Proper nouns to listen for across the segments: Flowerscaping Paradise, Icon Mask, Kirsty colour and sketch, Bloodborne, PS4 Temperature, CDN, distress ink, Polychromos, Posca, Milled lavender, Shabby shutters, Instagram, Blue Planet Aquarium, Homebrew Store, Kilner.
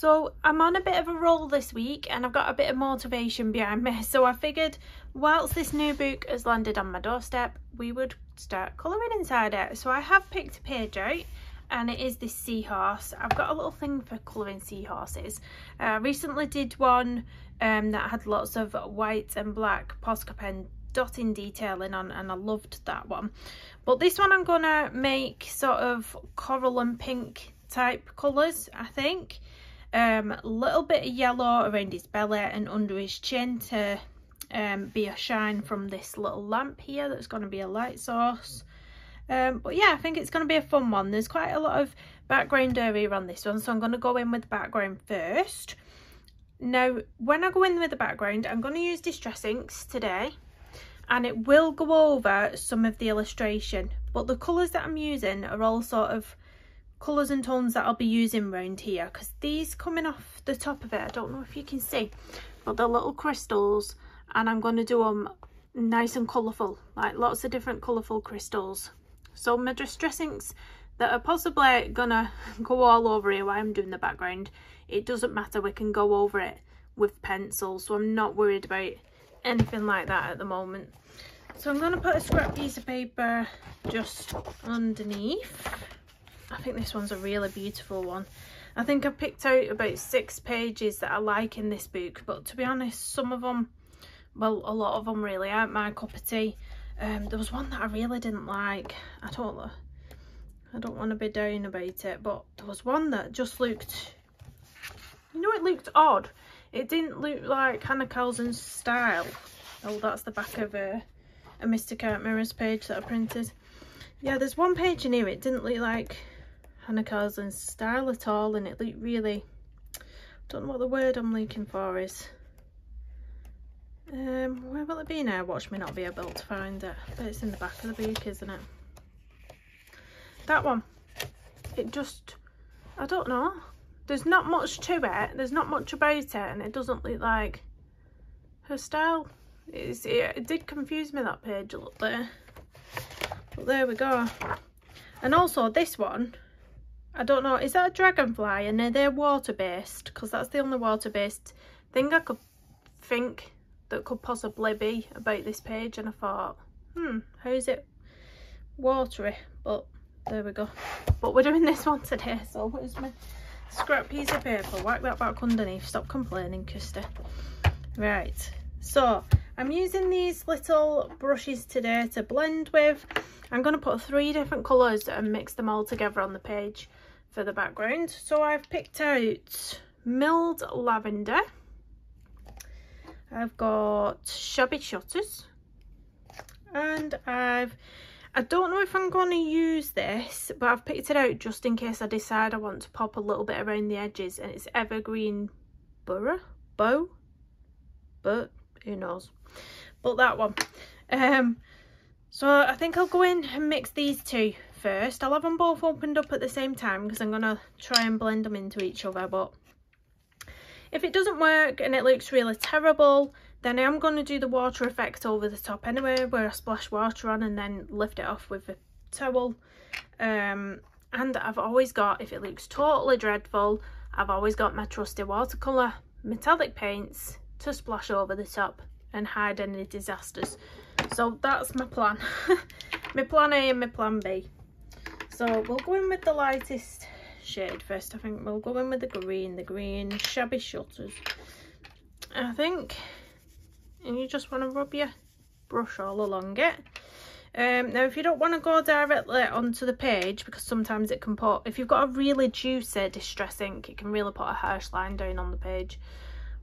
So I'm on a bit of a roll this week and I've got a bit of motivation behind me, so I figured whilst this new book has landed on my doorstep we would start colouring inside it. So I have picked a page out and it is this seahorse. I've got a little thing for colouring seahorses. I recently did one that had lots of white and black Posca pen dotting detailing on and I loved that one, but this one I'm gonna make sort of coral and pink type colours, I think. A little bit of yellow around his belly and under his chin to be a shine from this little lamp here that's going to be a light source. But yeah, I think it's going to be a fun one. There's quite a lot of background area on this one, so I'm going to go in with the background first. Now when I go in with the background I'm going to use distress inks today, and it will go over some of the illustration, but the colours that I'm using are all sort of colours and tones that I'll be using round here, because these coming off the top of it, I don't know if you can see, but they're little crystals and I'm going to do them nice and colourful, like lots of different colourful crystals. So my distress inks that are possibly gonna go all over here while I'm doing the background, it doesn't matter, we can go over it with pencil, so I'm not worried about anything like that at the moment. So I'm going to put a scrap piece of paper just underneath. I think this one's a really beautiful one. I think I picked out about 6 pages that I like in this book, but to be honest, some of them, well, a lot of them really aren't my cup of tea. There was one that I really didn't like. I don't want to be down about it, but there was one that just looked, you know, it looked odd. It didn't look like Hannah Carlson's style. Oh, that's the back of a Mr. Cart Mirrors page that I printed. Yeah, there's one page in here, it didn't look like Hannah Carlson's style at all, and it looked really, I don't know what the word I'm looking for is. Where will it be now? Watch me not be able to find it. But it's in the back of the book, isn't it? That one. It just, I don't know. There's not much to it, there's not much about it, and it doesn't look like her style. It did confuse me, that page a little bit. But there we go. And also this one, I don't know, is that a dragonfly? And are they water based? Because that's the only water based thing I could think that could possibly be about this page, and I thought, how is it watery? But there we go. But we're doing this one today, so where's my scrap piece of paper? Whack that back underneath. Stop complaining, Kirsty. Right, so I'm using these little brushes today to blend with. I'm going to put 3 different colours and mix them all together on the page for the background. So I've picked out Milled Lavender, I've got Shabby Shutters, and I don't know if I'm going to use this, but I've picked it out just in case I decide I want to pop a little bit around the edges, and it's Evergreen Bow, but who knows, but that one. So I think I'll go in and mix these 2 first. I'll have them both opened up at the same time because I'm going to try and blend them into each other, but if it doesn't work and it looks really terrible, then I am going to do the water effect over the top anyway, where I splash water on and then lift it off with a towel. And I've always got, if it looks totally dreadful, I've always got my trusty watercolour metallic paints to splash over the top and hide any disasters. So that's my plan. My plan A and my plan B. So we'll go in with the lightest shade first. I think we'll go in with the green Shabby Shutters, I think. And you just want to rub your brush all along it. Now if you don't want to go directly onto the page, because sometimes it can put, if you've got a really juicy distress ink, it can really put a harsh line down on the page,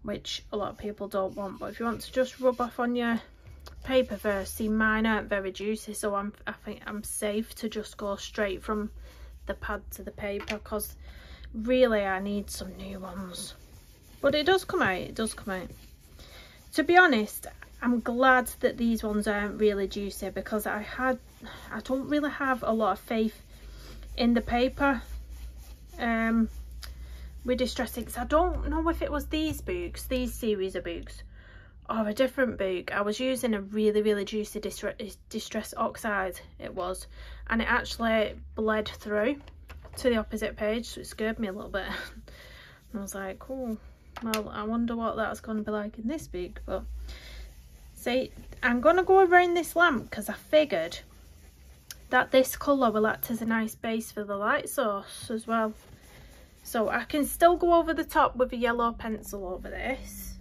which a lot of people don't want. But if you want to just rub off on your paper first, see mine aren't very juicy, so I think I'm safe to just go straight from the pad to the paper, because really I need some new ones. But it does come out, it does come out. To be honest, I'm glad that these ones aren't really juicy, because I don't really have a lot of faith in the paper with distress inks. I don't know if it was these books, these series of books, or a different book. I was using a really juicy distress oxide, it was, and it actually bled through to the opposite page, so it scared me a little bit. and I was like, cool, well, I wonder what that's going to be like in this big. But see, I'm going to go around this lamp because I figured that this colour will act as a nice base for the light source as well. So I can still go over the top with a yellow pencil over this,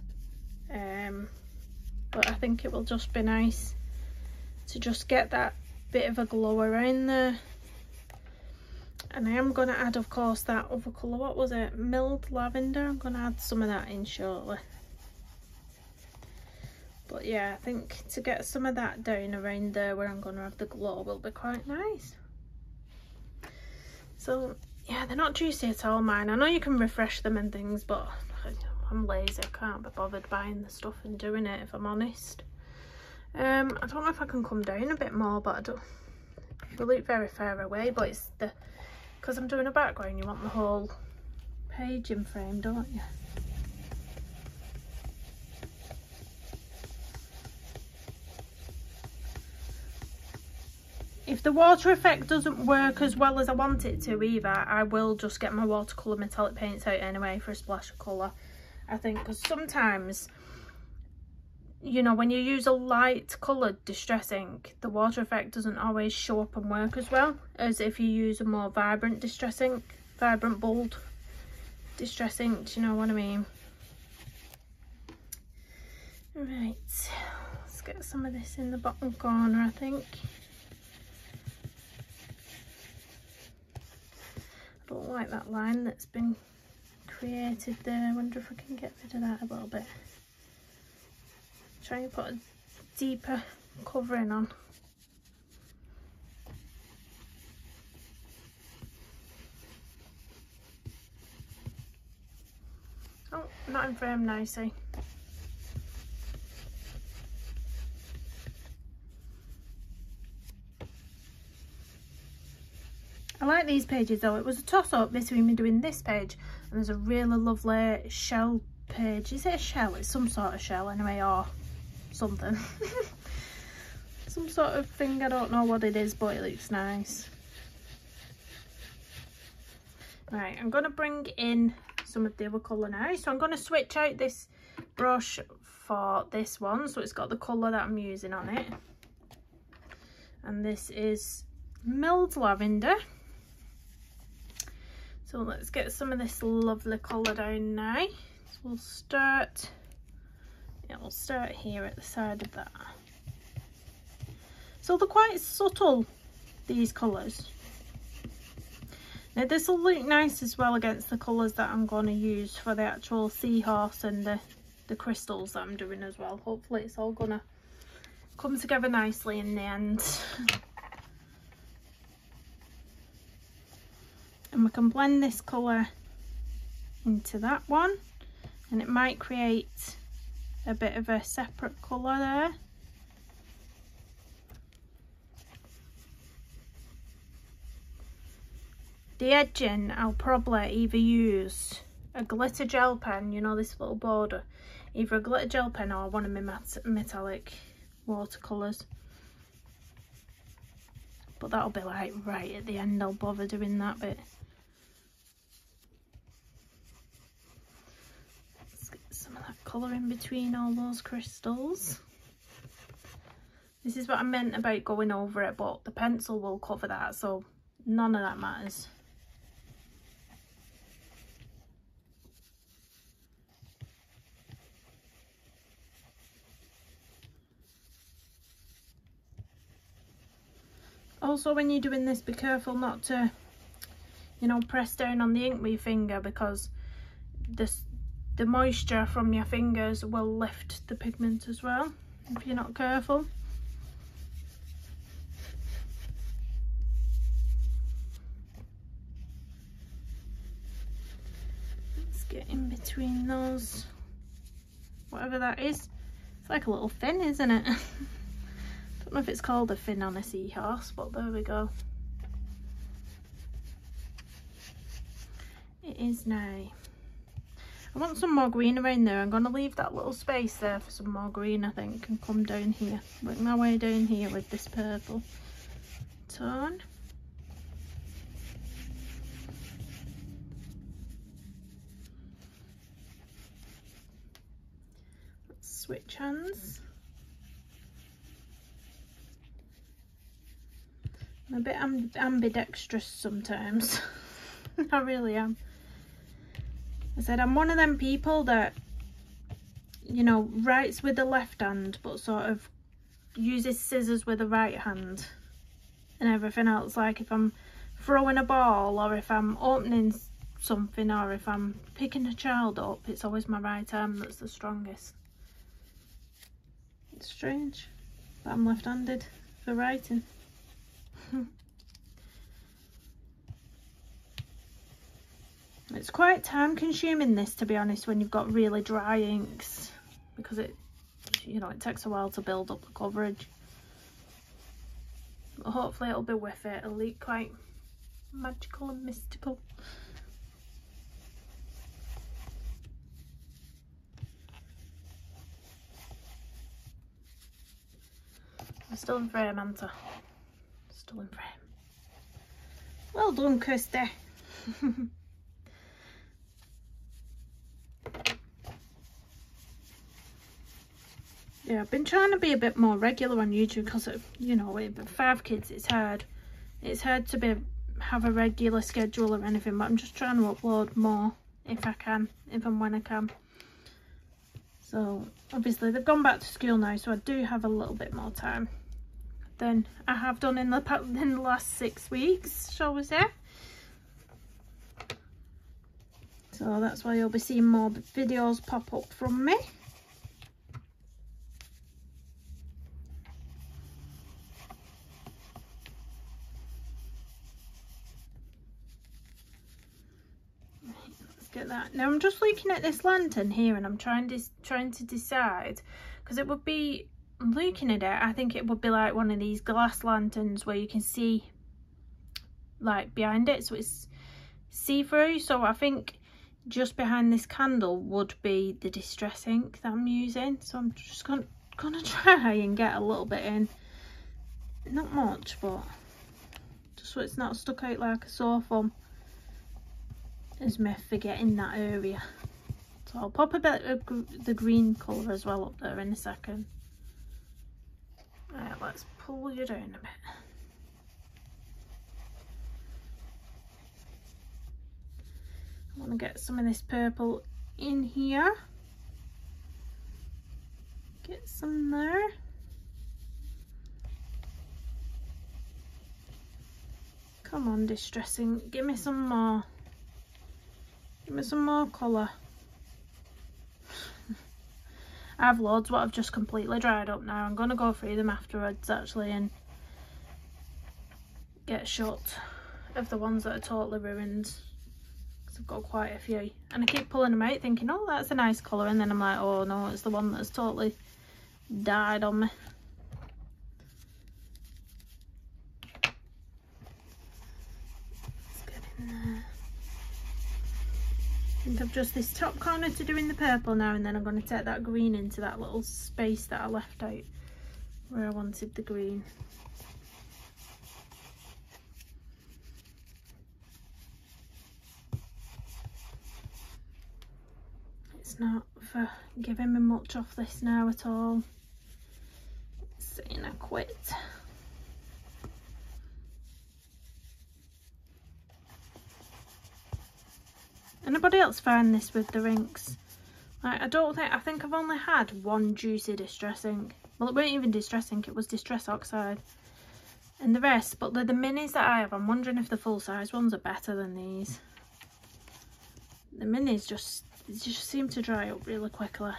but I think it will just be nice to just get that bit of a glow around there. And I am going to add, of course, that other colour, what was it, milled lavender, I'm going to add some of that in shortly. But yeah, I think to get some of that down around there where I'm going to have the glow will be quite nice. So yeah, they're not juicy at all, mine. I know you can refresh them and things, but I'm lazy, I can't be bothered buying the stuff and doing it, if I'm honest. I don't know if I can come down a bit more, but I don't, they look very far away, but it's the, because I'm doing a background, you want the whole page in frame, don't you? If the water effect doesn't work as well as I want it to either, I will just get my watercolour metallic paints out anyway for a splash of colour, I think, because sometimes, you know, when you use a light coloured distress ink, the water effect doesn't always show up and work as well as if you use a more vibrant distress ink, vibrant bold distress ink, do you know what I mean? Right, let's get some of this in the bottom corner, I think. Don't like that line that's been created there. I wonder if I can get rid of that a little bit. Try and put a deeper covering on. Oh, not in frame now, see. I like these pages though. It was a toss-up between me doing this page and there's a really lovely shell page. Is it a shell? It's some sort of shell anyway, or something. Some sort of thing, I don't know what it is, but it looks nice. Right, I'm going to bring in some of the other colour now. So I'm going to switch out this brush for this one, so it's got the colour that I'm using on it. And this is milled lavender. So let's get some of this lovely colour down now. So we'll start, yeah, we'll start here at the side of that. So they're quite subtle, these colours. Now this will look nice as well against the colours that I'm going to use for the actual seahorse and the crystals that I'm doing as well. Hopefully it's all going to come together nicely in the end. And we can blend this colour into that one, and it might create a bit of a separate colour there. The edging, I'll probably either use a glitter gel pen, you know, this little border, either a glitter gel pen or one of my metallic watercolours. But that'll be like right at the end, I'll bother doing that bit. Colour in between all those crystals. This is what I meant about going over it, but the pencil will cover that, so none of that matters. Also, when you're doing this, be careful not to, you know, press down on the ink with your finger, because this, the moisture from your fingers will lift the pigment as well, if you're not careful. Let's get in between those, whatever that is. It's like a little fin, isn't it? Don't know if it's called a fin on a seahorse, but there we go. It is now. I want some more green around there. I'm going to leave that little space there for some more green, I think, and come down here. Work my way down here with this purple tone. switch hands. I'm a bit ambidextrous sometimes. I really am. I said I'm one of them people that, you know, writes with the left hand but sort of uses scissors with the right hand and everything else. Like if I'm throwing a ball or if I'm opening something or if I'm picking a child up, it's always my right arm that's the strongest. It's strange, but I'm left-handed for writing. It's quite time consuming this, to be honest, when you've got really dry inks, because it, you know, it takes a while to build up the coverage. But hopefully it'll be worth it. It'll look quite magical and mystical. I'm still in frame, aren't I? Still in frame. Well done, Kirsty. Yeah, I've been trying to be a bit more regular on YouTube because, you know, with 5 kids, it's hard. It's hard to have a regular schedule or anything, but I'm just trying to upload more if I can, if and when I can. So, obviously, they've gone back to school now, so I do have a little bit more time than I have done in the last 6 weeks, shall we say. So, that's why you'll be seeing more videos pop up from me. At that. Now I'm just looking at this lantern here and I'm trying to decide, because it would be, looking at it, I think it would be like one of these glass lanterns where you can see like behind it, so it's see-through. So I think just behind this candle would be the distress ink that I'm using, so I'm just gonna try and get a little bit in, not much, but just so it's not stuck out like a sore thumb. Is me forgetting that area. So I'll pop a bit of the green colour as well up there in a second. Right, let's pull you down a bit. I want to get some of this purple in here. Get some there. Come on, distress ink, give me some more. Give me some more colour. I have loads what I've just completely dried up now. I'm going to go through them afterwards actually and get shot of the ones that are totally ruined, because I've got quite a few. And I keep pulling them out thinking, oh, that's a nice colour, and then I'm like, oh no, it's the one that's totally died on me. Let's get in there. I think I've just this top corner to do in the purple now, and then I'm going to take that green into that little space that I left out where I wanted the green. It's not for giving me much off this now at all. It's saying I quit. Anybody else find this with the inks? Like, I think I've only had one juicy distress ink. Well, it weren't even distress ink, it was distress oxide. And the rest, but the minis that I have, I'm wondering if the full size ones are better than these. The minis just seem to dry up really quickly,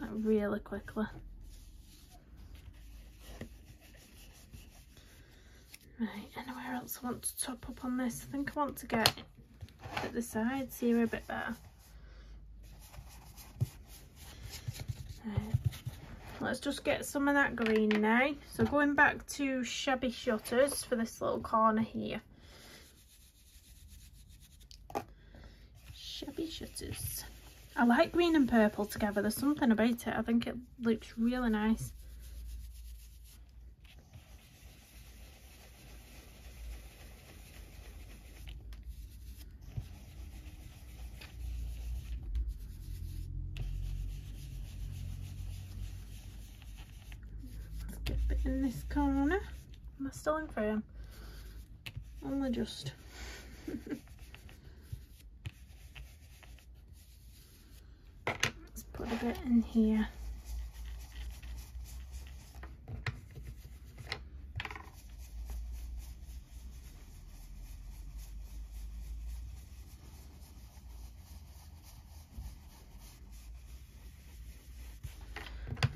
like really quickly. Right, anywhere else I want to top up on this? I think I want to get at the sides here a bit better. Let's just get some of that green now. So going back to shabby shutters for this little corner here. Shabby shutters. I like green and purple together. There's something about it. I think it looks really nice. in this corner. Am I still in frame? Only just. Let's put a bit in here.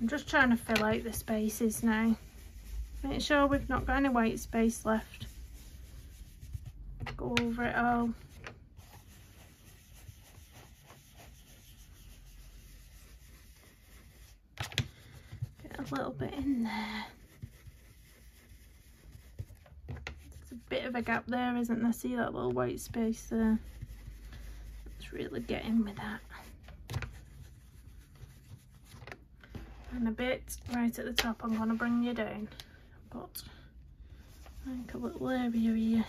I'm just trying to fill out the spaces now. Make sure we've not got any white space left. Go over it all. Get a little bit in there. There's a bit of a gap there, isn't there? See that little white space there? Let's really get in with that. And a bit right at the top, I'm going to bring you down, but like a little area here.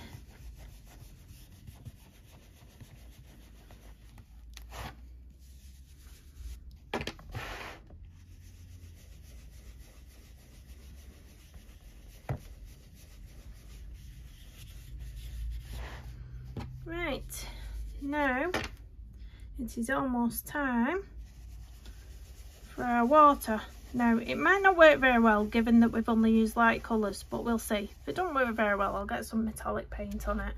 Right, now it is almost time for our water. Now, it might not work very well given that we've only used light colours, but we'll see. If it don't work very well, I'll get some metallic paint on it.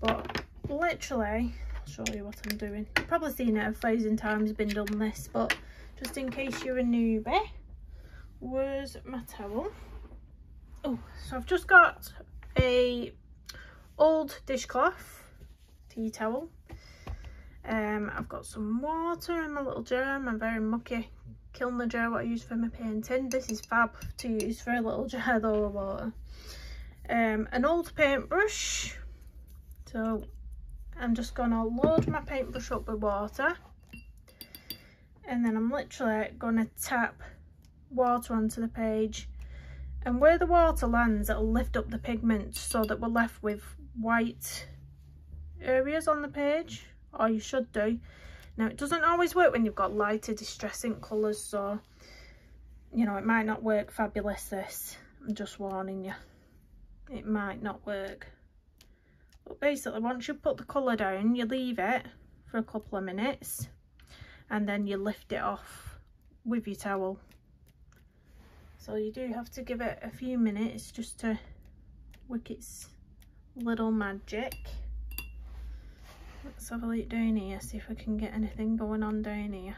But literally, I'll show you what I'm doing. You've probably seen it 1,000 times, been done this, but just in case you're a newbie, where's my towel? Oh, so I've just got a old dishcloth, tea towel. I've got some water in my little jar, my very mucky Kilner jar, what I use for my painting. This is fab to use for a little jar though of water. An old paintbrush. So I'm just gonna load my paintbrush up with water, and then I'm literally gonna tap water onto the page, and where the water lands, it'll lift up the pigment so that we're left with white areas on the page, or you should do. Now, it doesn't always work when you've got lighter distress ink colours, so, you know, it might not work fabulous, this. I'm just warning you. It might not work. But basically, once you put the colour down, you leave it for a couple of minutes, and then you lift it off with your towel. So you do have to give it a few minutes just to work its little magic. Let's have a look down here, see if we can get anything going on down here.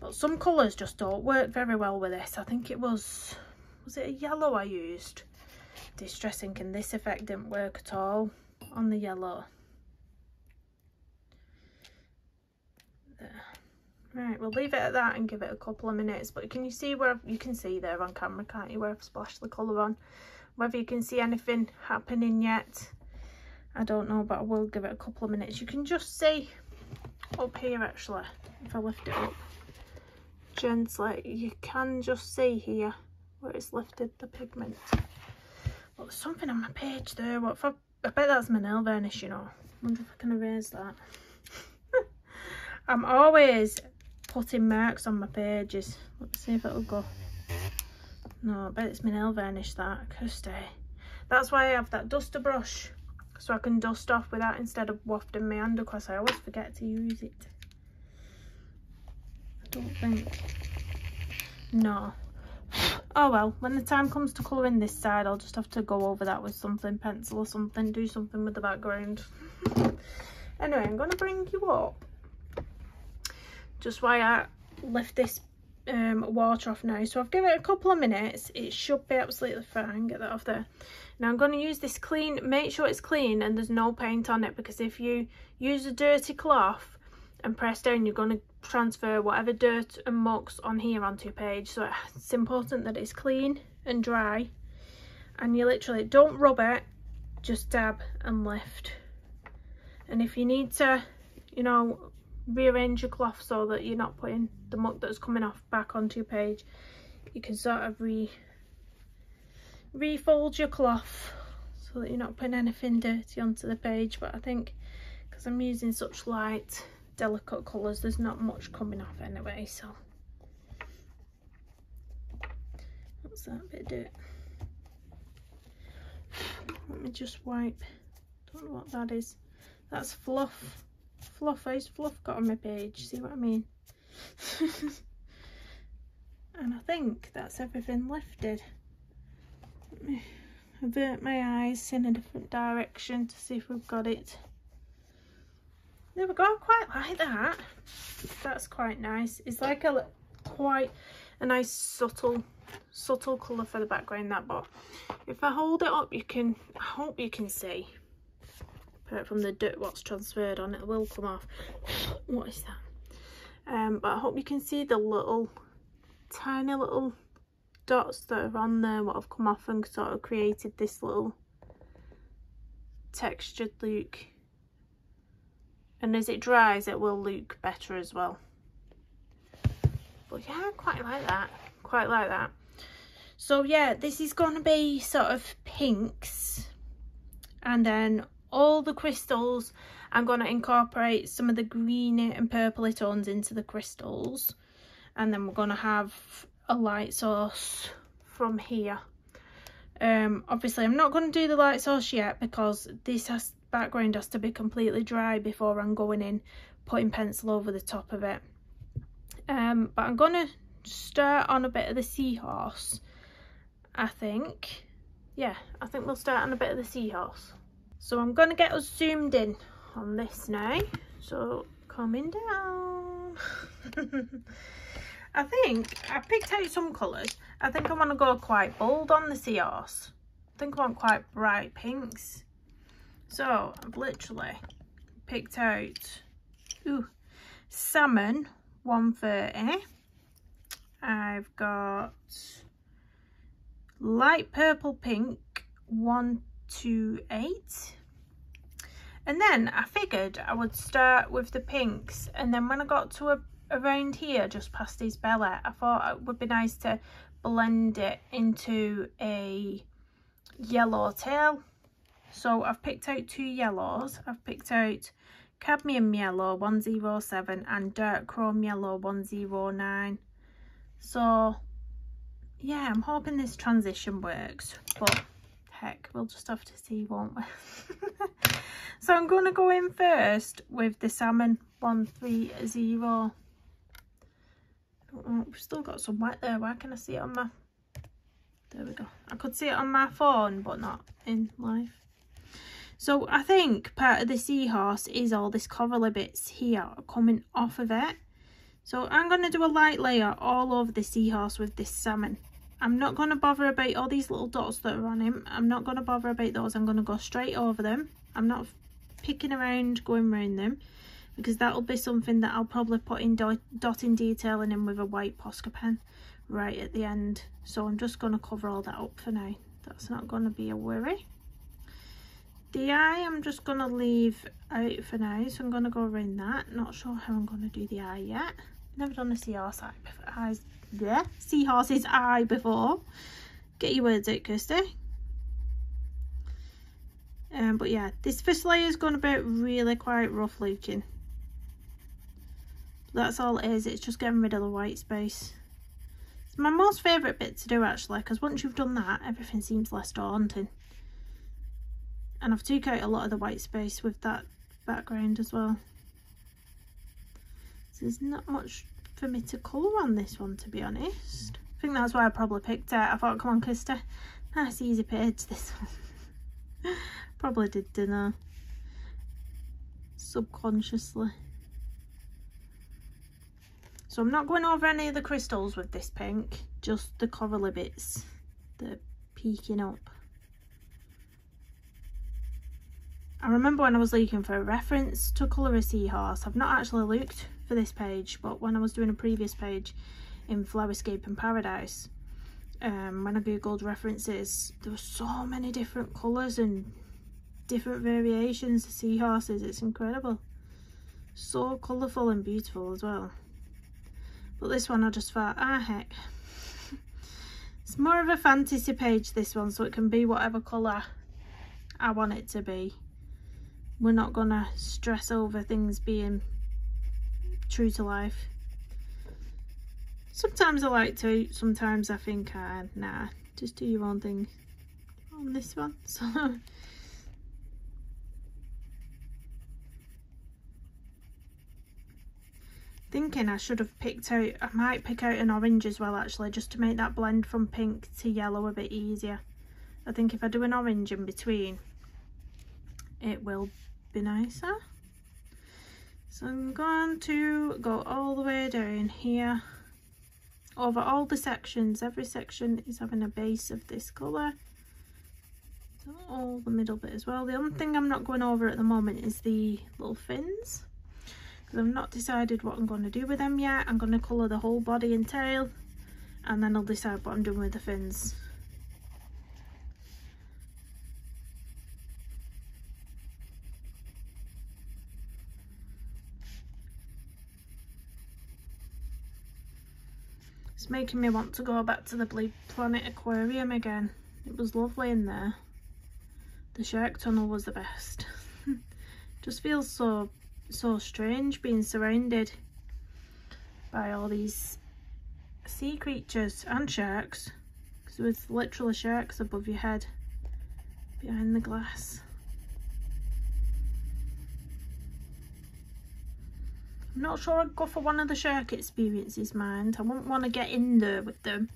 But some colours just don't work very well with this. I think it was it a yellow I used? Distress ink, and this effect didn't work at all on the yellow. There. Right, we'll leave it at that and give it a couple of minutes. But can you see where, you can see there on camera, can't you, where I've splashed the colour on? Whether you can see anything happening yet, I don't know, but I will give it a couple of minutes. You can just see up here, actually, if I lift it up gently, you can just see here where it's lifted the pigment. Well, there's something on my page there. What if I bet that's my nail varnish, you know. I wonder if I can erase that. I'm always putting marks on my pages. Let's see if it'll go. No, I bet it's my nail varnish, that. Kirsty. That's why I have that duster brush, so I can dust off with that instead of wafting my hand across. I always forget to use it. I don't think. No. Oh well, when the time comes to colouring this side, I'll just have to go over that with something, pencil or something, do something with the background. Anyway, I'm going to bring you up. Just while I lift this water off now. So I've given it a couple of minutes. It should be absolutely fine. Get that off there. Now I'm going to use this clean, make sure it's clean and there's no paint on it, because if you use a dirty cloth and press down, you're going to transfer whatever dirt and muck's on here onto your page. So it's important that it's clean and dry, and you literally don't rub it, just dab and lift. And if you need to, you know, rearrange your cloth so that you're not putting the muck that's coming off back onto your page, you can sort of refold your cloth so that you're not putting anything dirty onto the page. But I think because I'm using such light, delicate colours, there's not much coming off anyway. So What's that bit do? Let me just wipe. Don't know what that is. That's fluff. Fluff. Where's fluff got on my page? See what I mean? And I think that's everything lifted. Let me avert my eyes in a different direction to see if we've got it. There we go. I quite like that. That's quite nice. It's like a quite a nice subtle colour for the background, that, but if I hold it up, you can, I hope you can see, apart from the dirt what's transferred on, it will come off. What is that? But I hope you can see the little tiny little dots that are on there, what have come off and sort of created this little textured look. And as it dries, it will look better as well. But yeah, I quite like that. Quite like that. So yeah, this is going to be sort of pinks, and then all the crystals I'm going to incorporate some of the greeny and purpley tones into the crystals, and then we're going to have a light source from here. Obviously I'm not going to do the light source yet because this background has to be completely dry before I'm going in putting pencil over the top of it. But I'm going to start on a bit of the seahorse, I think. Yeah, I think we'll start on a bit of the seahorse. So I'm going to get us zoomed in on this now. So coming down. I think I picked out some colours. I think I want to go quite bold on the seahorse. I think I want quite bright pinks. So I've literally picked out salmon 130. I've got light purple pink 128, and then I figured I would start with the pinks, and then when I got to around here just past his belly, I thought it would be nice to blend it into a yellow tail. So I've picked out two yellows. I've picked out cadmium yellow 107 and dark chrome yellow 109. So yeah, I'm hoping this transition works, but heck, we'll just have to see, won't we? So I'm going to go in first with the salmon 130. We've still got some white there. Why can I see it on my, there we go, I could see it on my phone but not in life. So I think part of the seahorse is all this corally bits here coming off of it. So I'm going to do a light layer all over the seahorse with this salmon. I'm not going to bother about all these little dots that are on him. I'm not going to bother about those. I'm going to go straight over them. I'm not picking around, going round them, because that'll be something that I'll probably put in dotting detail in him with a white Posca pen right at the end. So I'm just going to cover all that up for now. That's not going to be a worry. The eye I'm just going to leave out for now, so I'm going to go around that. Not sure how I'm going to do the eye yet. Never done a seahorse eye before. Seahorse's eye before. Get your words out, Kirsty. But yeah, this first layer is going to be really quite rough looking. That's all it is. It's just getting rid of the white space. It's my most favourite bit to do actually, because once you've done that, everything seems less daunting. And I've took out a lot of the white space with that background as well. So there's not much for me to colour on this one, to be honest. I think that's why I probably picked it. I thought, come on, Kirsty, nice easy page this one. Probably did, didn't I? Subconsciously. So I'm not going over any of the crystals with this pink, just the corally bits that are peeking up. I remember when I was looking for a reference to colour a seahorse, I've not actually looked for this page, but when I was doing a previous page in Flowerscaping Paradise, when I googled references, there were so many different colours and different variations to seahorses. It's incredible. So colourful and beautiful as well. But this one I just thought, ah heck. It's more of a fantasy page, this one, so it can be whatever colour I want it to be. We're not gonna stress over things being true to life. Sometimes I like to, sometimes I think, nah, just do your own thing on this one. So thinking I should have picked out, I might pick out an orange as well actually, just to make that blend from pink to yellow a bit easier. I think if I do an orange in between, it will be nicer. So I'm going to go all the way down here, over all the sections. Every section is having a base of this colour. So all the middle bit as well. The only thing I'm not going over at the moment is the little fins, because I've not decided what I'm going to do with them yet. I'm going to colour the whole body and tail, and then I'll decide what I'm doing with the fins. It's making me want to go back to the Blue Planet Aquarium again. It was lovely in there. The shark tunnel was the best. Just feels so strange being surrounded by all these sea creatures and sharks, because there was literally sharks above your head behind the glass. I'm not sure I'd go for one of the shark experiences, mind. I wouldn't want to get in there with them.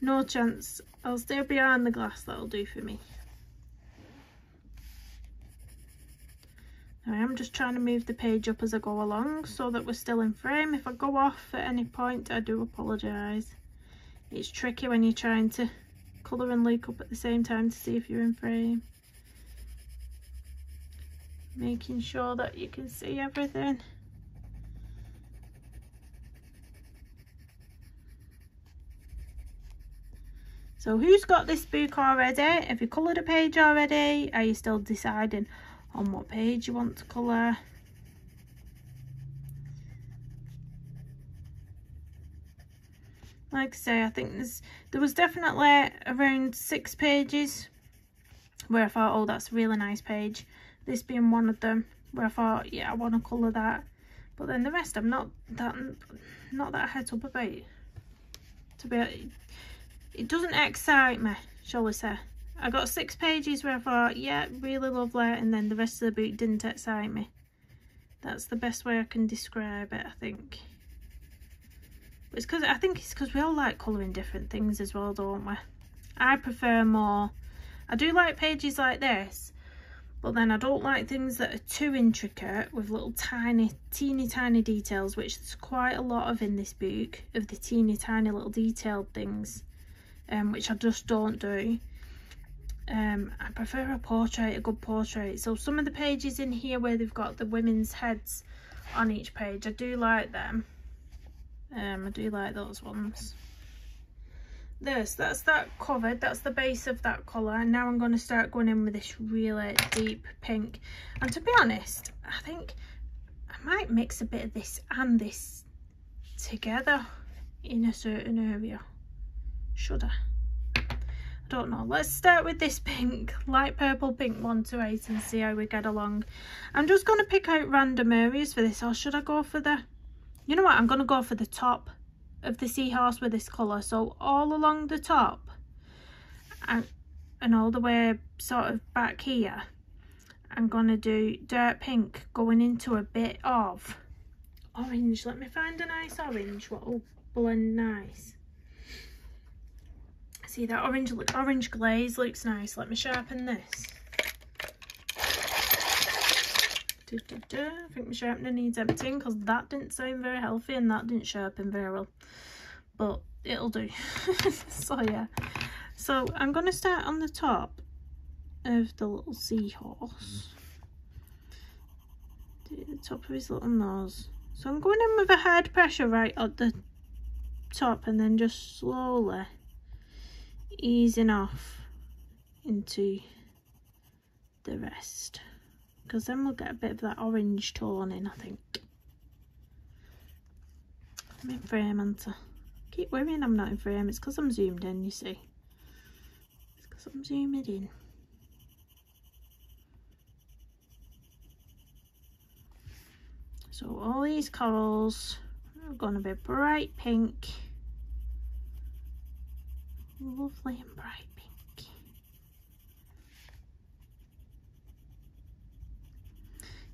No chance. I'll stay behind the glass, that'll do for me. I am just trying to move the page up as I go along so that we're still in frame. If I go off at any point, I do apologise. It's tricky when you're trying to colour and look up at the same time to see if you're in frame. Making sure that you can see everything. So who's got this book already? Have you coloured a page already? Are you still deciding on what page you want to colour? Like I say, I think there was definitely around 6 pages where I thought, oh, that's a really nice page. This being one of them where I thought, yeah, I want to colour that. But then the rest, I'm not that het up about. It doesn't excite me, shall we say. I got 6 pages where I thought, yeah, really lovely, and then the rest of the book didn't excite me. That's the best way I can describe it, I think. But it's because we all like colouring different things as well, don't we? I prefer more. I do like pages like this, but then I don't like things that are too intricate with little teeny tiny details, which there's quite a lot of in this book, of the teeny tiny little detailed things, which I just don't do. I prefer a good portrait. So some of the pages in here where they've got the women's heads on each page, I do like them. I do like those ones. That's that covered, that's the base of that colour, and now I'm going to start going in with this really deep pink. And to be honest, I think I might mix a bit of this and this together in a certain area. Should I? I don't know. Let's start with this pink, light purple pink 128, and see how we get along. I'm just going to pick out random areas for this, or should I go for the... You know what, I'm going to go for the top of the seahorse with this colour. So all along the top and all the way sort of back here, I'm going to do dirt pink going into a bit of orange. Let me find a nice orange, what will blend nice. See, that orange glaze looks nice. Let me sharpen this. I think my sharpener needs emptying, because that didn't sound very healthy and that didn't sharpen very well, but it'll do. So yeah, so I'm going to start on the top of the little seahorse. Do the top of his little nose. So I'm going in with a hard pressure right at the top, and then just slowly easing off into the rest, because then we'll get a bit of that orange tone in, I think. I'm in frame, aren't I? Keep worrying I'm not in frame. It's because I'm zoomed in, you see. It's because I'm zoomed in. So all these corals I've gone a bit bright pink. Lovely and bright pink.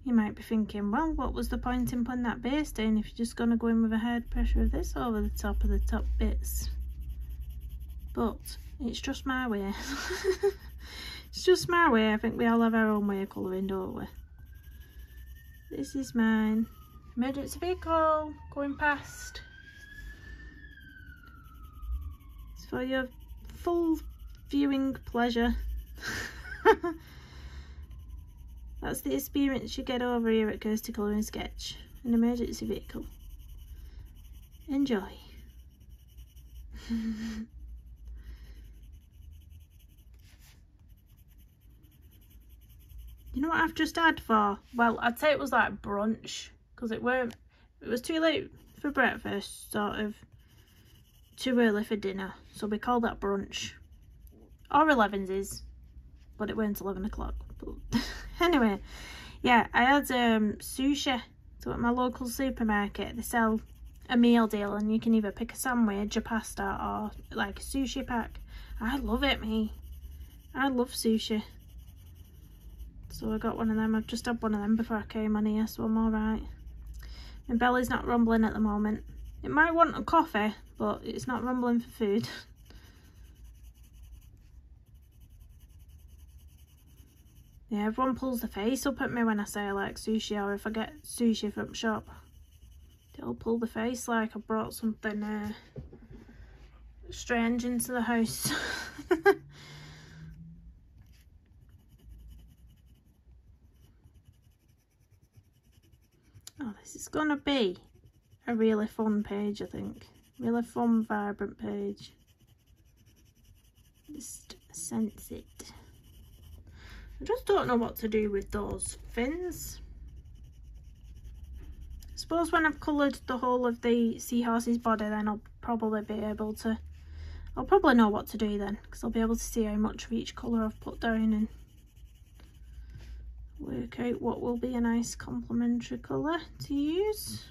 You might be thinking, well, what was the point in putting that base down if you're just going to go in with a hard pressure of this over the top of the top bits? But it's just my way. It's just my way. I think we all have our own way of colouring, don't we? This is mine. Emergency vehicle going past. It's for your full viewing pleasure. That's the experience you get over here at Kirsty Colour and Sketch. An emergency vehicle. Enjoy. You know what I've just had for? Well, I'd say it was like brunch, because it was too late for breakfast, sort of too early for dinner, so we called that brunch. Or 11s, but it weren't 11 o'clock. But anyway, yeah, I had sushi. So at my local supermarket they sell a meal deal and you can either pick a sandwich, a pasta, or like a sushi pack. I love it, me. I love sushi. So I got one of them. I've just had one of them before I came on here, so I'm alright. My belly's not rumbling at the moment. It might want a coffee, but it's not rumbling for food. Yeah, everyone pulls the face up at me when I say I like sushi, or if I get sushi from the shop. They'll pull the face like I brought something strange into the house. Oh, this is gonna be a really fun page, I think. Really fun, vibrant page. Just sense it. I just don't know what to do with those fins. I suppose when I've coloured the whole of the seahorse's body, then I'll probably be able to... I'll probably know what to do then, because I'll be able to see how much of each colour I've put down and work out what will be a nice complementary colour to use.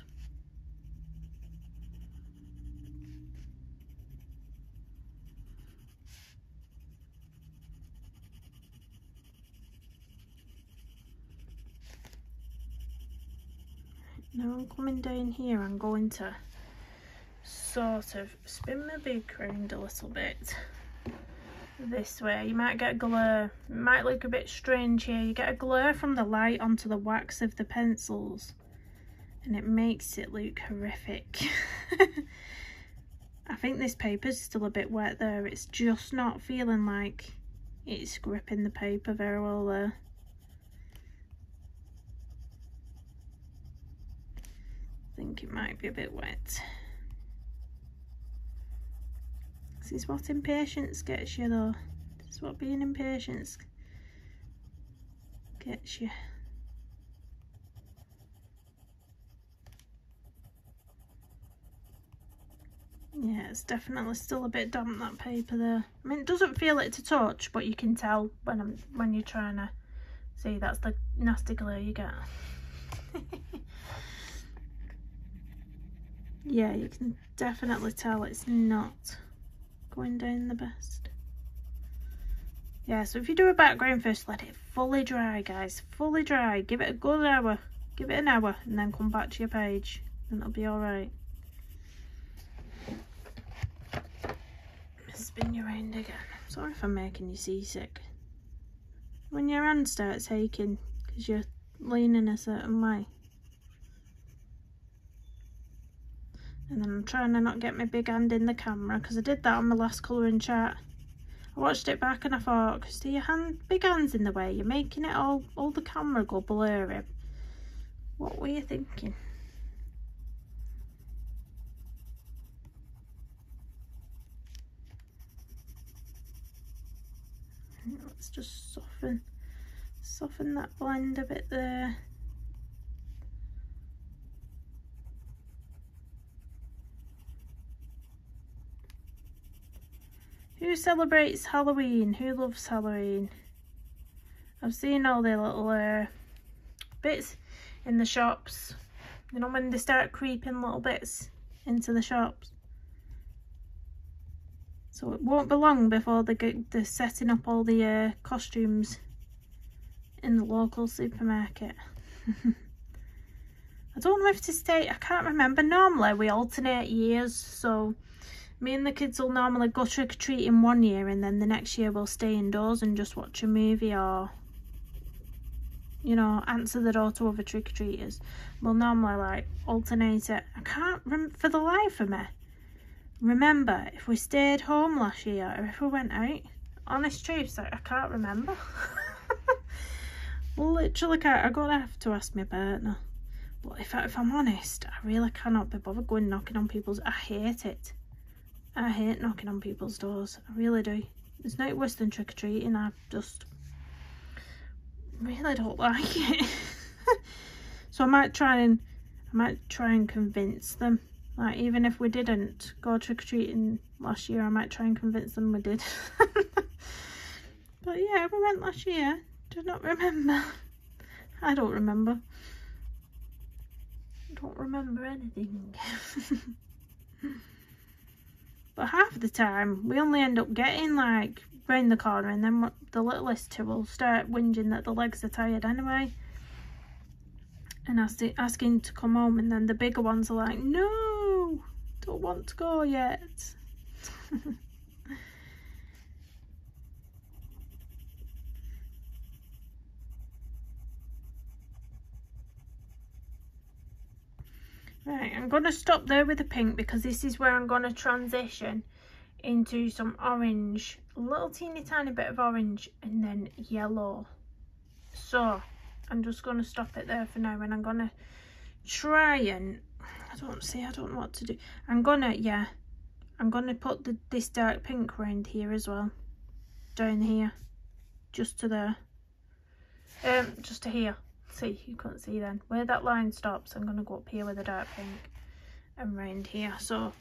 Now I'm coming down here, I'm going to sort of spin my beak around a little bit. This way, you might get a glare. It might look a bit strange here. You get a glare from the light onto the wax of the pencils and it makes it look horrific. I think this paper's still a bit wet there. It's just not feeling like it's gripping the paper very well there. I think it might be a bit wet. This is what impatience gets you though. This is what being impatient gets you. Yeah, it's definitely still a bit damp, that paper there. I mean, it doesn't feel it to touch, but you can tell when you're trying to see. That's the nasty glare you get. Yeah, you can definitely tell it's not going down the best. Yeah, so if you do a background first, let it fully dry, guys. Fully dry. Give it a good hour. Give it an hour and then come back to your page and it'll be alright. Spin you around again. Sorry if I'm making you seasick. When your hand starts aching because you're leaning a certain way. And then I'm trying to not get my big hand in the camera, because I did that on my last colouring chat. I watched it back and I thought, see, your hand, big hand's in the way, you're making it all the camera go blurry. What were you thinking? Let's just soften that blend a bit there. Who celebrates Halloween? Who loves Halloween? I've seen all the little bits in the shops you know, when they start creeping little bits into the shops. So it won't be long before they get, they're setting up all the costumes in the local supermarket. I don't know if to stay, I can't remember. Normally we alternate years, so me and the kids will normally go trick-or-treating one year, and then the next year we'll stay indoors and just watch a movie or, you know, answer the door to other trick-or-treaters. We'll normally like alternate it. I can't for the life of me remember if we stayed home last year or if we went out. Honest truth, like, I can't remember. Literally can't. I'm gonna have to ask my partner. But if I'm honest, I really cannot be bothered going knocking on people's. I hate it. I hate knocking on people's doors. I really do. It's no worse than trick-or-treating. I just really don't like it. So I might try and convince them. Like, even if we didn't go trick-or-treating last year, I might try and convince them we did. But yeah, we went last year. Do not remember. I don't remember. I don't remember anything. But half the time, we only end up getting, like, round the corner, and then the littlest two will start whinging that the legs are tired anyway. And asking to come home, and then the bigger ones are like, no! Don't want to go yet. Right, I'm going to stop there with the pink, because this is where I'm going to transition into some orange, a little teeny tiny bit of orange, and then yellow. So I'm just going to stop it there for now, and I'm going to try and I don't know what to do. I'm gonna put this dark pink round here as well, down here, just to there, just to here. See, you couldn't see then where that line stops. I'm gonna go up here with the dark pink and round here. So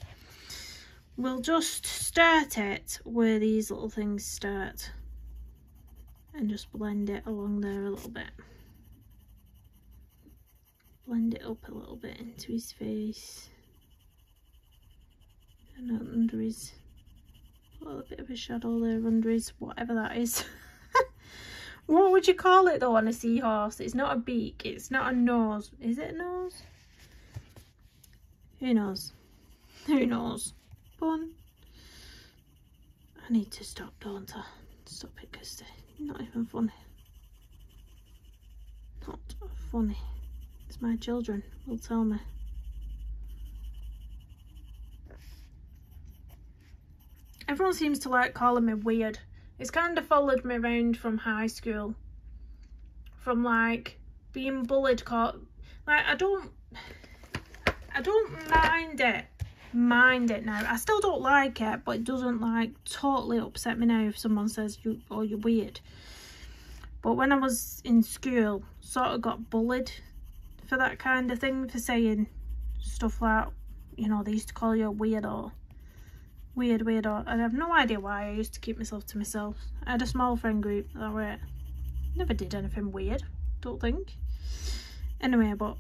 we'll just start it where these little things start and just blend it along there a little bit. Blend it up a little bit into his face and under his, a little bit of a shadow there under his, whatever that is. What would you call it though on a seahorse? It's not a beak, it's not a nose. Is it a nose? Who knows? Who knows? Bun. I need to stop, don't I? Stop it, because they're not even funny. Not funny. It's my children will tell me. Everyone seems to like calling me weird. It's kind of followed me around from high school. From like being bullied, like I don't mind it now. I still don't like it, but it doesn't like totally upset me now if someone says you're weird. But when I was in school, sort of got bullied for that kind of thing, for saying stuff like, you know, they used to call you a weirdo. Weirdo. I have no idea why. I used to keep myself to myself. I had a small friend group that way. Never did anything weird, don't think. Anyway, but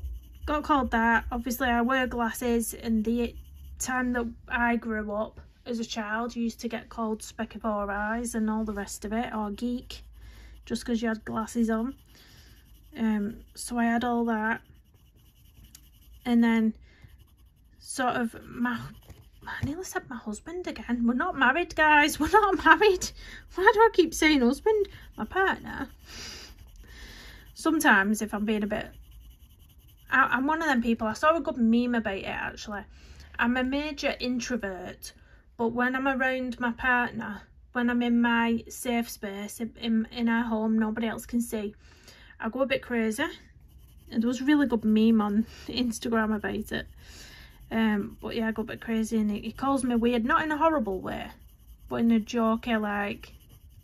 got called that. Obviously I wear glasses, and the time that I grew up as a child, you used to get called speck of our eyes and all the rest of it, or geek, just because you had glasses on. So I had all that. And then, sort of, I nearly said my husband again. We're not married, guys. We're not married. Why do I keep saying husband? My partner. Sometimes, if I'm being a bit... I'm one of them people. I saw a good meme about it, actually. I'm a major introvert, but when I'm around my partner, when I'm in my safe space, in our home, nobody else can see, I go a bit crazy. And there was a really good meme on Instagram about it. But yeah, I go a bit crazy, and he calls me weird, not in a horrible way, but in a jokey like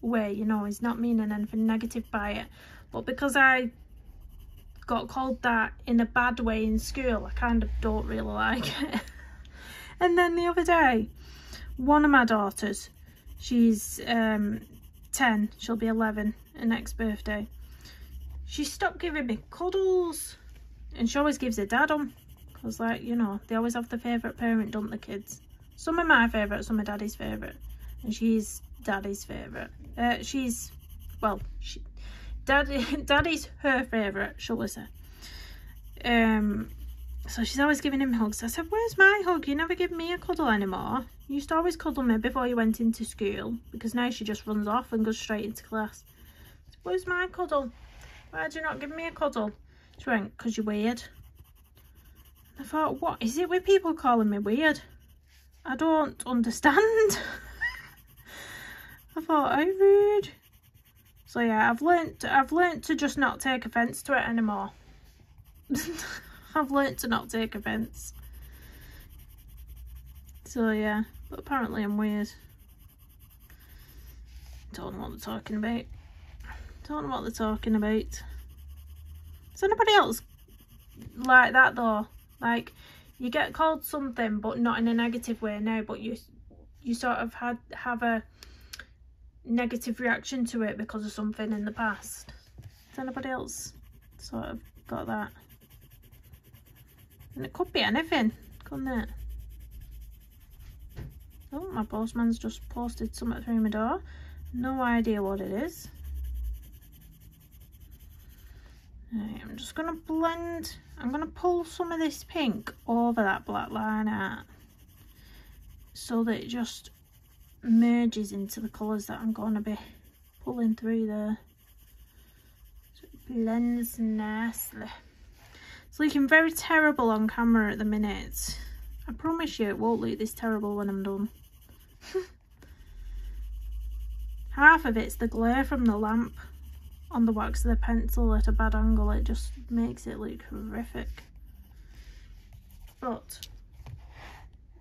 way, you know. He's not meaning anything negative by it, but because I got called that in a bad way in school, I kind of don't really like it. And then the other day, one of my daughters, she's 10, she'll be 11 her next birthday, she stopped giving me cuddles, and she always gives her dad 'em. I was like, you know, they always have the favourite parent, don't the kids? Some are my favourite, some are daddy's favourite, and she's daddy's favourite. Daddy's her favourite, shall we say. So she's always giving him hugs. I said, where's my hug? You never give me a cuddle anymore. You used to always cuddle me before you went into school, because now she just runs off and goes straight into class. I said, where's my cuddle? Why do you not give me a cuddle? She went, because you're weird. I thought, what is it with people calling me weird? I don't understand. I thought, how rude. So yeah, I've learnt to just not take offence to it anymore. I've learnt to not take offence. So yeah, but apparently I'm weird. Don't know what they're talking about. Don't know what they're talking about. Is anybody else like that though? Like, you get called something, but not in a negative way now, but you sort of have a negative reaction to it because of something in the past. Has anybody else sort of got that? And it could be anything, couldn't it? Oh, my postman's just posted something through my door. No idea what it is. Right, I'm just going to blend. I'm going to pull some of this pink over that black line out so that it just merges into the colours that I'm going to be pulling through there. So it blends nicely. It's looking very terrible on camera at the minute. I promise you it won't look this terrible when I'm done. Half of it's the glare from the lamp on the wax of the pencil at a bad angle. It just makes it look horrific. But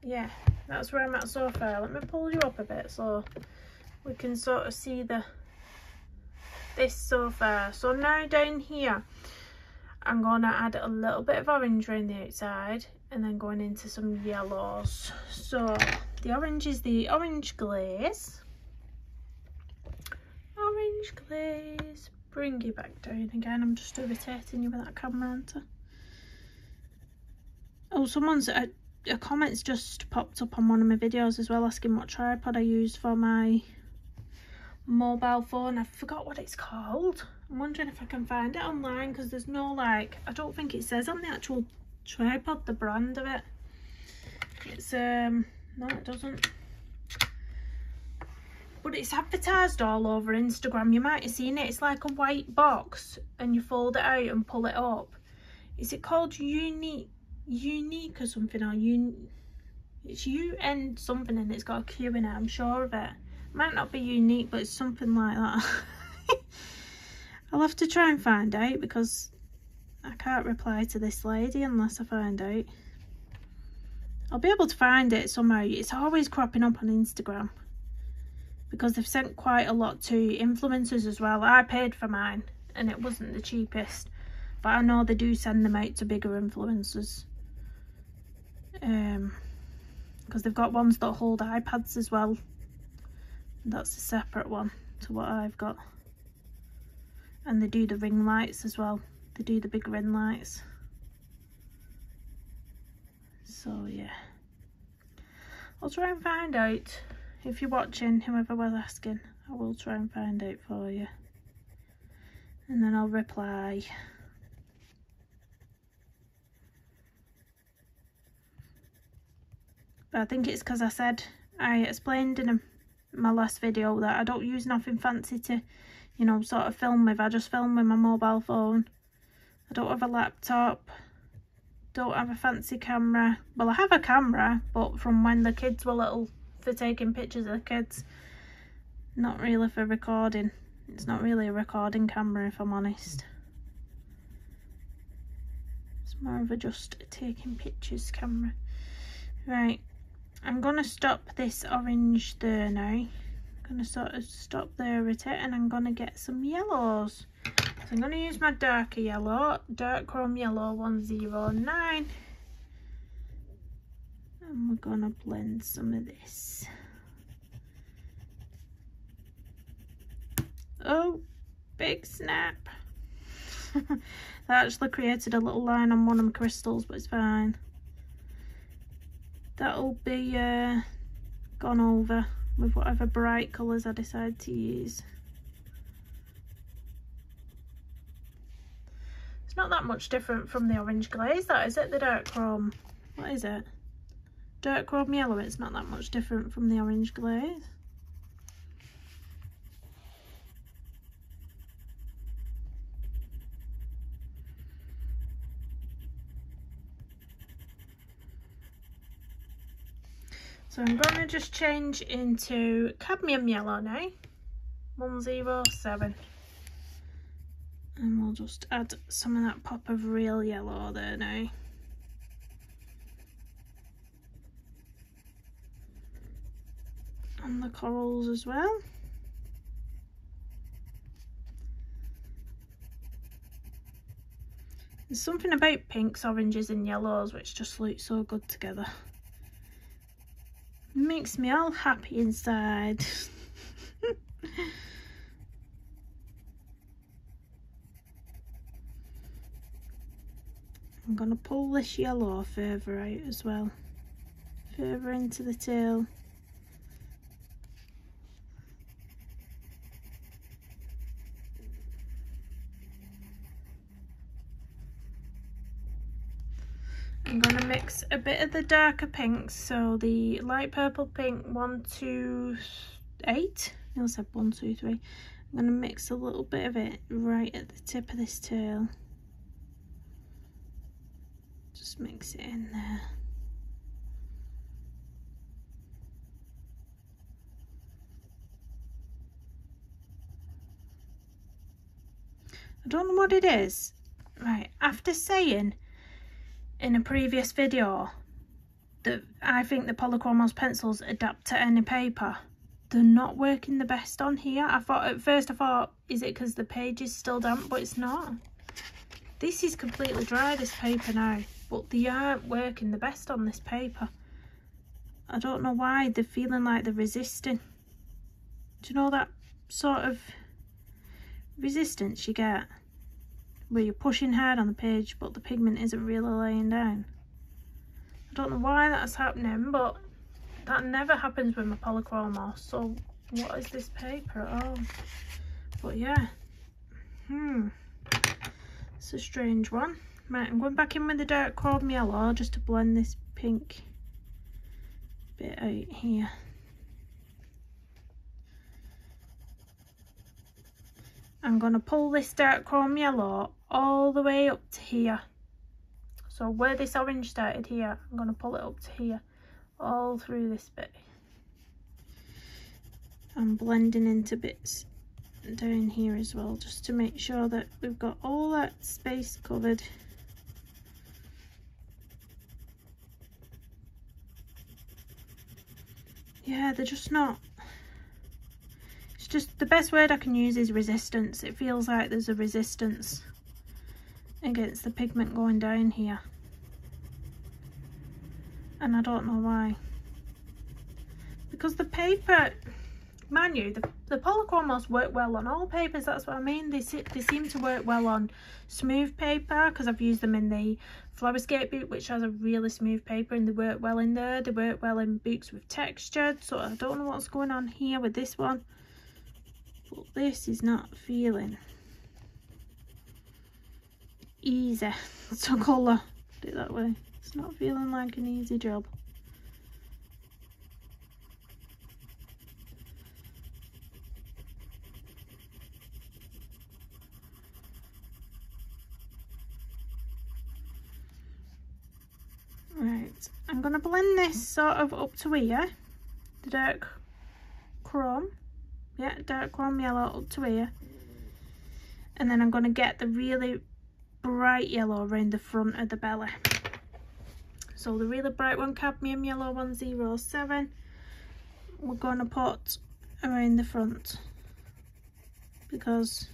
yeah, that's where I'm at so far. Let me pull you up a bit so we can sort of see this so far. So now down here, I'm going to add a little bit of orange around the outside and then going into some yellows. So the orange is the orange glaze. Orange glaze. Bring you back down again. I'm just irritating you with that camera, aren't I? Oh, someone's... A comment's just popped up on one of my videos as well, asking what tripod I used for my mobile phone. I forgot what it's called. I'm wondering if I can find it online, because there's no, like, I don't think it says on the actual tripod the brand of it. It's no, it doesn't, but it's advertised all over Instagram. You might have seen it. It's like a white box and you fold it out and pull it up. Is it called unique or something? Or it's UN something, and it's got a Q in it, I'm sure of it. Might not be unique, but it's something like that. I'll have to try and find out, because I can't reply to this lady unless I find out. I'll be able to find it somehow. It's always cropping up on Instagram, because they've sent quite a lot to influencers as well. I paid for mine and it wasn't the cheapest, but I know they do send them out to bigger influencers, because they've got ones that hold iPads as well. That's a separate one to what I've got. And they do the ring lights as well. They do the big ring lights. So yeah, I'll try and find out. If you're watching, whoever was asking, I will try and find out for you, and then I'll reply. But I think it's because I explained in my last video that I don't use nothing fancy to, you know, sort of film with. I just film with my mobile phone. I don't have a laptop, don't have a fancy camera. Well, I have a camera, but from when the kids were little, for taking pictures of the kids, not really for recording. It's not really a recording camera, if I'm honest. It's more of a just taking pictures camera. Right, I'm gonna stop this orange there now. I'm going to sort of stop there at it, and I'm going to get some yellows. So I'm going to use my darker yellow, dark chrome yellow 109, and we're going to blend some of this. Oh, big snap. That actually created a little line on one of my crystals, but it's fine. that'll be gone over with whatever bright colours I decide to use. It's not that much different from the orange glaze, that is it, the dark chrome. What is it? Dark chrome yellow. It's not that much different from the orange glaze. So I'm going to just change into cadmium yellow now, 107. And we'll just add some of that pop of real yellow there now. And the corals as well. There's something about pinks, oranges and yellows which just look so good together. Makes me all happy inside. I'm going to pull this yellow further out as well, further into the tail. I'm going to mix a bit of the darker pinks, so the light purple pink 1, 2, 8. I also said 1, 2, 3. I'm going to mix a little bit of it right at the tip of this tail. Just mix it in there. I don't know what it is. Right, after saying in a previous video that I think the Polychromos pencils adapt to any paper, they're not working the best on here. I thought at first, is it because the page is still damp? But it's not. This is completely dry, this paper now, but they aren't working the best on this paper. I don't know why. They're feeling like they're resisting. Do you know that sort of resistance you get where you're pushing hard on the page but the pigment isn't really laying down? I don't know why that's happening, but that never happens with my Polychromos. So what is this paper at all? But yeah, it's a strange one. Right, I'm going back in with the dark chrome yellow just to blend this pink bit out here. I'm going to pull this dark chrome yellow all the way up to here. So where this orange started here, I'm going to pull it up to here, all through this bit. I'm blending into bits down here as well, just to make sure that we've got all that space covered. Yeah, they're just not... Just the best word I can use is resistance. It feels like there's a resistance against the pigment going down here, and I don't know why, because the paper, mind you, the Polychromos work well on all papers. That's what I mean. They seem to work well on smooth paper, because I've used them in the Flowerscape book, which has a really smooth paper, and they work well in there. They work well in books with texture. So I don't know what's going on here with this one. But this is not feeling easy to colour. Put it that way. It's not feeling like an easy job. Right, I'm going to blend this sort of up to here, the dark chrome. Yeah, dark chrome yellow up to here, and then I'm going to get the really bright yellow around the front of the belly. So the really bright one, cadmium yellow 107, we're going to put around the front, because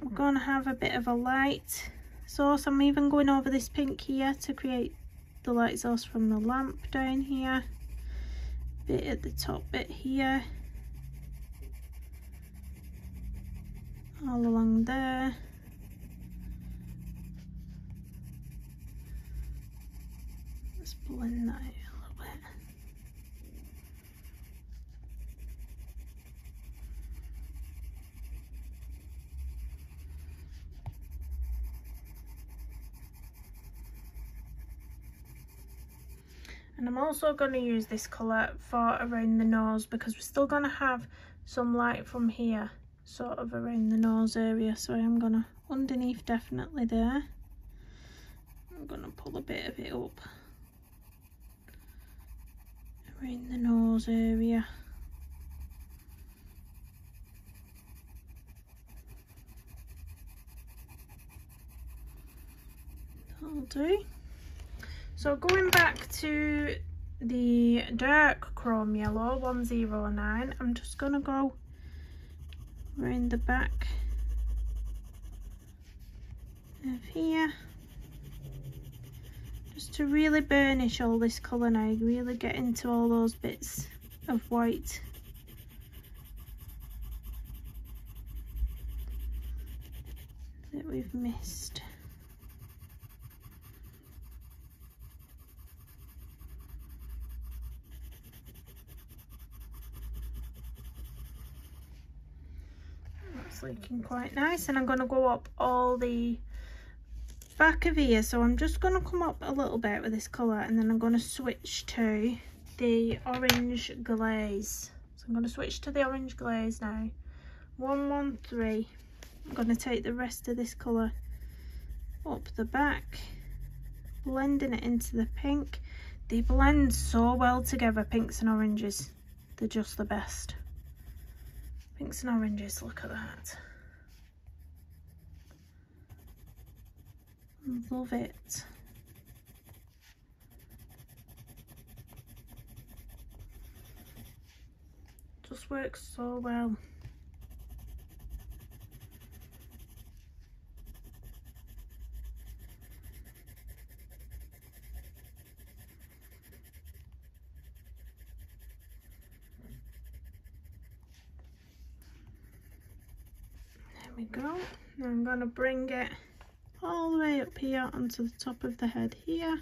we're going to have a bit of a light source. I'm even going over this pink here to create the light source from the lamp down here, bit at the top bit here, all along there. Let's blend And I'm also going to use this colour for around the nose, because we're still going to have some light from here sort of around the nose area. So I'm going to, underneath definitely there, I'm going to pull a bit of it up around the nose area. That'll do. So going back to the dark chrome yellow 109, I'm just going to go around the back of here, just to really burnish all this colour now, really get into all those bits of white. That we've missed. Looking quite nice, and I'm going to go up all the back of here. So I'm just going to come up a little bit with this colour, and then I'm going to switch to the orange glaze. So I'm going to switch to the orange glaze now, 113. I'm going to take the rest of this colour up the back, blending it into the pink. They blend so well together, pinks and oranges, they're just the best. Pinks and oranges, look at that. Love it. Just works so well. We go. Now I'm going to bring it all the way up here onto the top of the head here.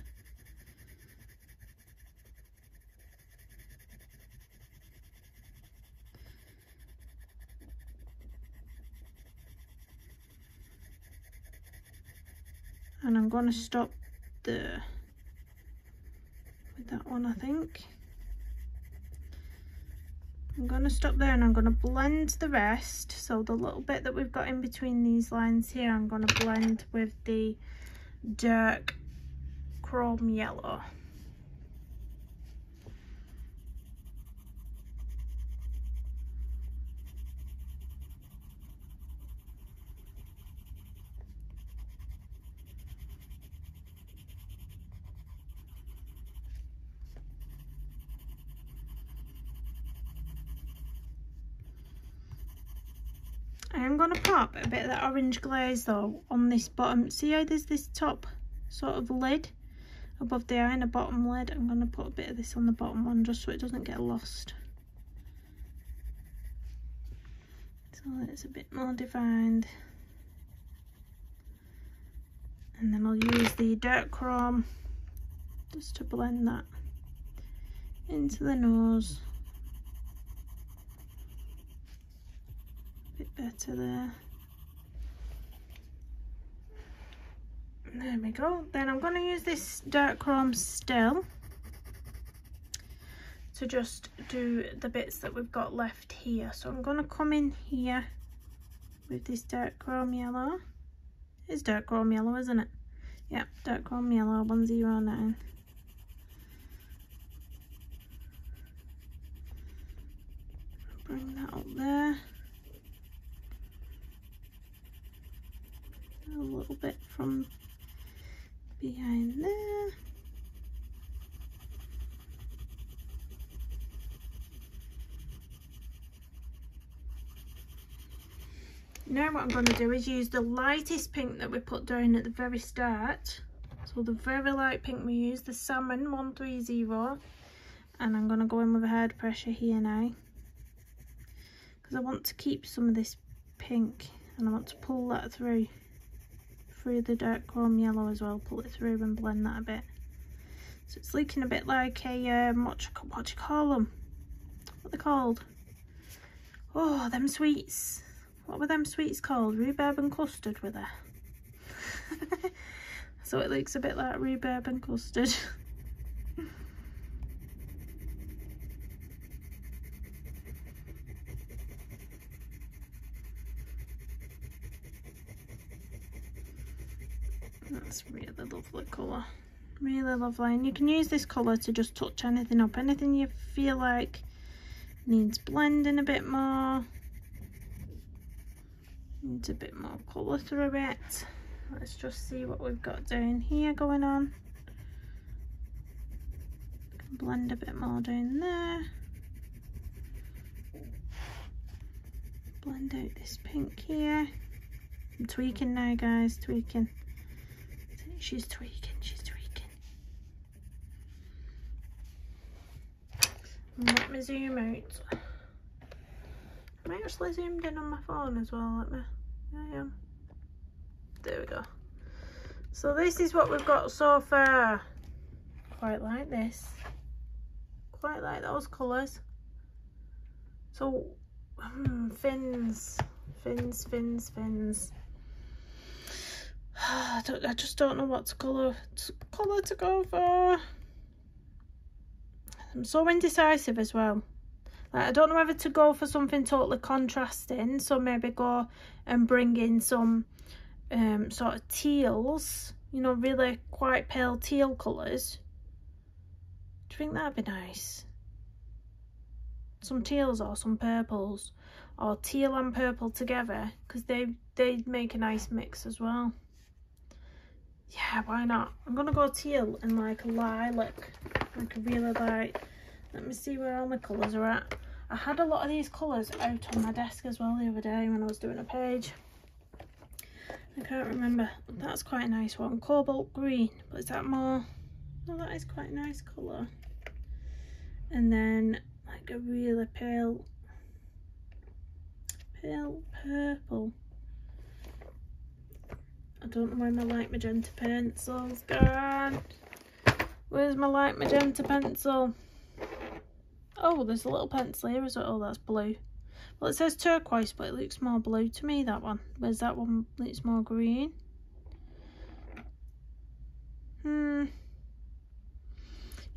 And I'm going to stop there with that one, I think. I'm going to stop there, and I'm going to blend the rest. So the little bit that we've got in between these lines here, I'm going to blend with the dark chrome yellow. I'm going to pop a bit of that orange glaze though on this bottom. See how there's this top sort of lid above the eye and a bottom lid? I'm going to put a bit of this on the bottom one just so it doesn't get lost. So it's a bit more defined. And then I'll use the dark chrome just to blend that into the nose. Bit better there. There we go. Then I'm going to use this dark chrome still to just do the bits that we've got left here. So I'm going to come in here with this dark chrome yellow. It's dark chrome yellow, isn't it? Yep, dark chrome yellow 109. Bring that up there. A little bit from behind there. Now what I'm going to do is use the lightest pink that we put down at the very start. So the very light pink we used, the salmon 130. And I'm going to go in with a hard pressure here now, because I want to keep some of this pink and I want to pull that through. Through the dark chrome yellow as well, pull it through and blend that a bit. So it's looking a bit like a what do you call them? What they're called? Oh, them sweets. What were them sweets called? Rhubarb and custard, were they? So it looks a bit like rhubarb and custard. It's really lovely colour, really lovely. And you can use this colour to just touch anything up, anything you feel like needs blending a bit more, needs a bit more colour through it. Let's just see what we've got down here going on. Can blend a bit more down there. Blend out this pink here. I'm tweaking now, guys, tweaking. She's tweaking, she's tweaking. Let me zoom out. Am I actually zoomed in on my phone as well? Let me, I am. There we go. So this is what we've got so far. Quite like this. Quite like those colours. So, fins. Fins. I just don't know what colour to go for. I'm so indecisive as well. Like, I don't know whether to go for something totally contrasting. So maybe go and bring in some sort of teals, you know, really quite pale teal colours. Do you think that'd be nice? Some teals or some purples, or teal and purple together, because they make a nice mix as well. Yeah, why not? I'm gonna go teal and like a lilac, like a really light. Let me see where all my colours are at. I had a lot of these colours out on my desk as well the other day when I was doing a page. I can't remember. That's quite a nice one. Cobalt green. But is that more? Oh, that is quite a nice colour. And then like a really pale purple. I don't know where my light magenta pencil's gone. Where's my light magenta pencil? Oh, there's a little pencil here as well. Oh, that's blue. Well, it says turquoise, but it looks more blue to me, that one. Whereas that one looks more green.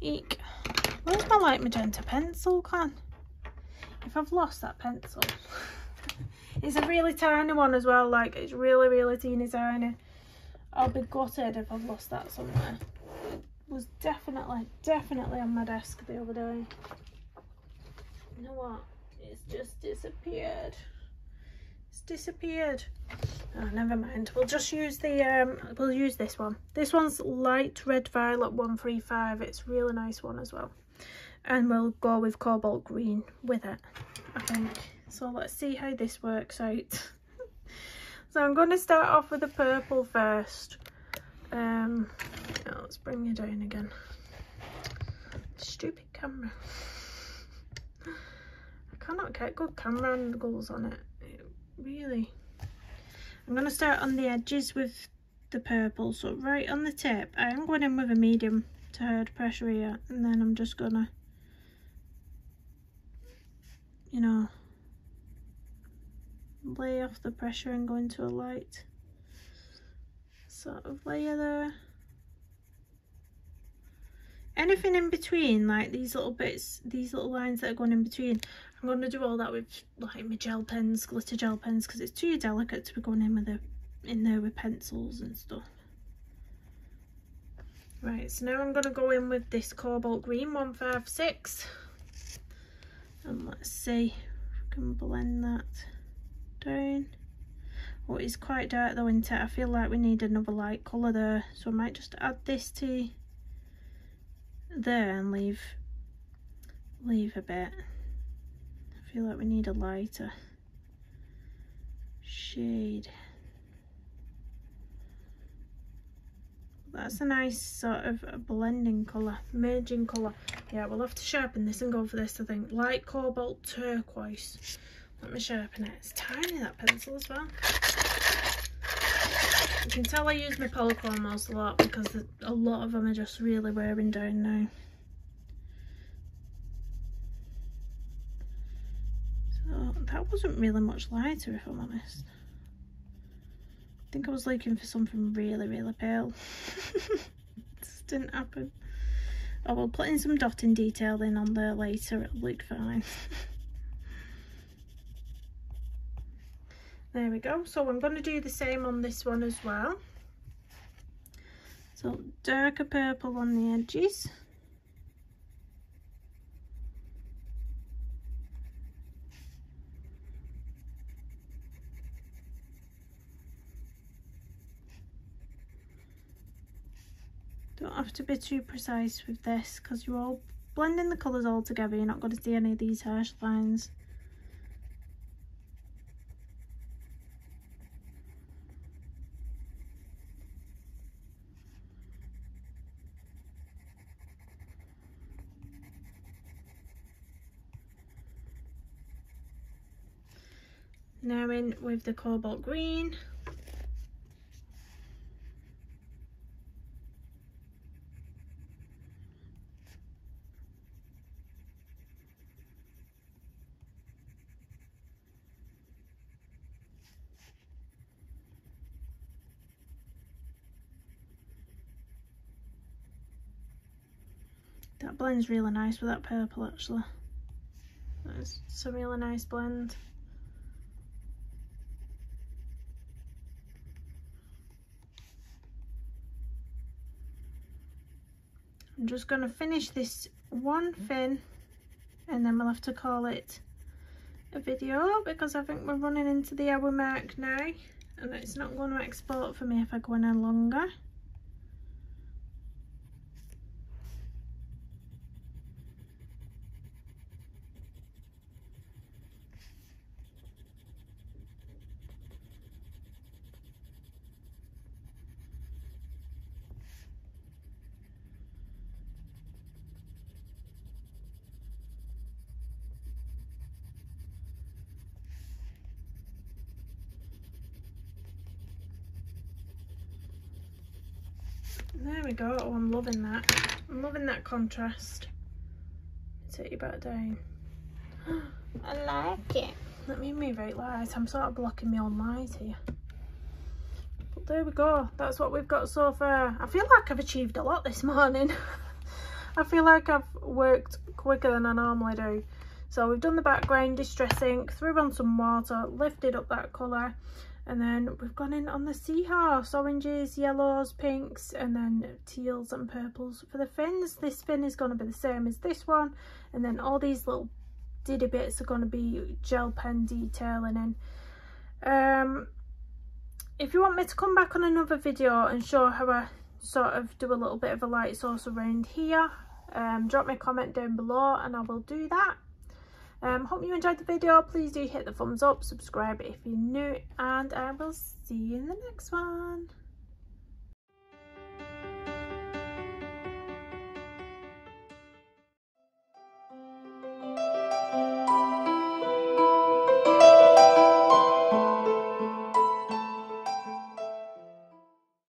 Eek. Where's my light magenta pencil can? If I've lost that pencil. It's a really tiny one as well, like it's really teeny tiny. I'll be gutted if I've lost that somewhere. It was definitely on my desk the other day. You know what? It's just disappeared. It's disappeared. Oh, never mind. We'll just use the we'll use this one. This one's light red violet 135. It's a really nice one as well. And we'll go with cobalt green with it, I think. So let's see how this works out. So I'm going to start off with the purple first. Let's bring you down again. Stupid camera. I cannot get good camera angles on it. Really. I'm going to start on the edges with the purple. So right on the tip, I am going in with a medium to hard pressure here. And then I'm just going to, you know, lay off the pressure and go into a light sort of layer there. Anything in between, like these little bits, these little lines that are going in between, I'm going to do all that with like my gel pens, glitter gel pens, because it's too delicate to be going in with in there with pencils and stuff. Right, so now I'm going to go in with this cobalt green 156, and let's see if we can blend that down. Oh, it's quite dark though, isn't it? I feel like we need another light colour there, so I might just add this to there and leave a bit. I feel like we need a lighter shade. That's a nice sort of a blending colour, merging colour. Yeah, we'll have to sharpen this and go for this, I think. Light cobalt turquoise. Let me sharpen it. It's tiny, that pencil as well. You can tell I use my Polychromos a lot because a lot of them are just really wearing down now. So that wasn't really much lighter, if I'm honest. I think I was looking for something really pale. This didn't happen. Oh, we'll put in some dotting detail in on there later. It'll look fine. There we go. So I'm going to do the same on this one as well. So darker purple on the edges. Don't have to be too precise with this because you're all blending the colours all together. You're not going to see any of these harsh lines. Now in with the cobalt green. That blends really nice with that purple actually. It's a really nice blend. I'm just going to finish this one fin and then we'll have to call it a video because I think we're running into the hour mark now and it's not going to export for me if I go any longer. There we go. Oh, I'm loving that. I'm loving that contrast. Take you back down. I like it. Let me move out light. I'm sort of blocking my own light here. But there we go. That's what we've got so far. I feel like I've achieved a lot this morning. I feel like I've worked quicker than I normally do. So we've done the background, distress ink, threw on some water, lifted up that colour. And then we've gone in on the seahorse, oranges, yellows, pinks, and then teals and purples for the fins. This fin is going to be the same as this one. And then all these little diddy bits are going to be gel pen detailing in. If you want me to come back on another video and show how I sort of do a little bit of a light source around here, drop me a comment down below and I will do that. Hope you enjoyed the video. Please do hit the thumbs up, subscribe if you're new, and I will see you in the next one.